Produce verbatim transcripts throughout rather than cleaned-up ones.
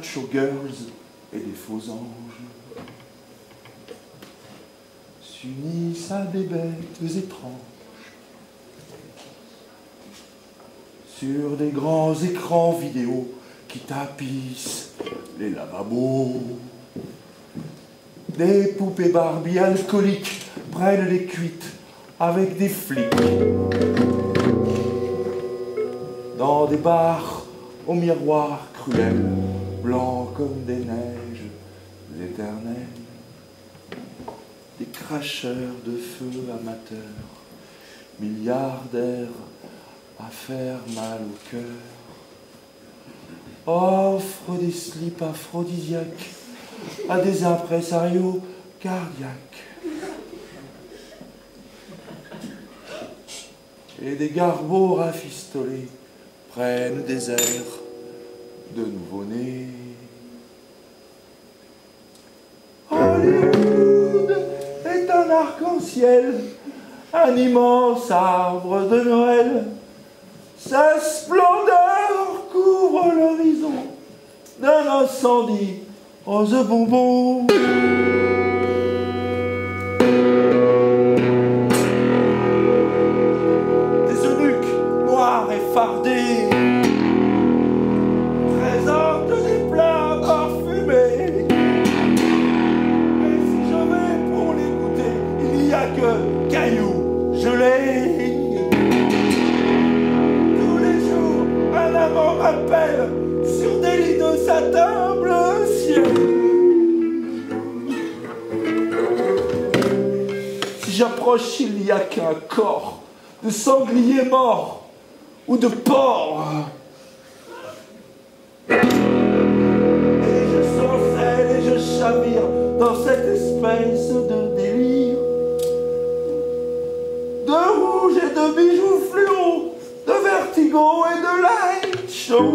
Show girls et des faux anges s'unissent à des bêtes étranges sur des grands écrans vidéo qui tapissent les lavabos. Des poupées Barbie alcooliques prennent les cuites avec des flics dans des bars aux miroirs cruels, blancs comme des neiges éternelles, des cracheurs de feu amateurs, milliardaires à faire mal au cœur, offrent des slips aphrodisiaques à des impresarios cardiaques et des gargots rafistolés prennent des airs de nouveau-né. Hollywood est un arc-en-ciel, un immense arbre de Noël. Sa splendeur couvre l'horizon d'un incendie rose bonbon. Des eunuques noirs et fardés cailloux gelés. Tous les jours, un amant m'appelle sur des lits de satin bleu ciel. Si j'approche, il n'y a qu'un corps de sanglier mort ou de porc. Et je chancelle et je chavire dans cette espèce de délire de rouge et de bijoux fluo, de vertigo et de light show.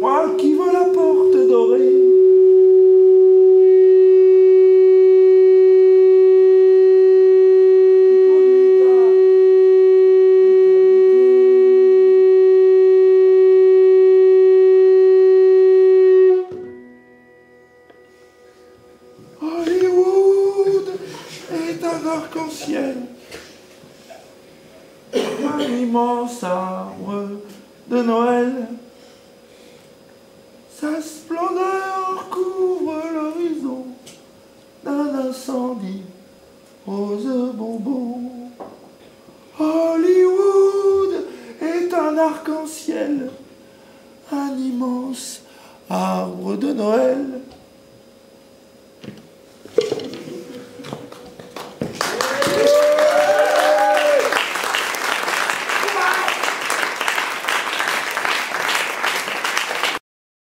Moi qui veux la porte dorée, qui conduit un immense arbre de Noël. Sa splendeur couvre l'horizon d'un incendie rose bonbon. Hollywood est un arc-en-ciel, un immense arbre de Noël.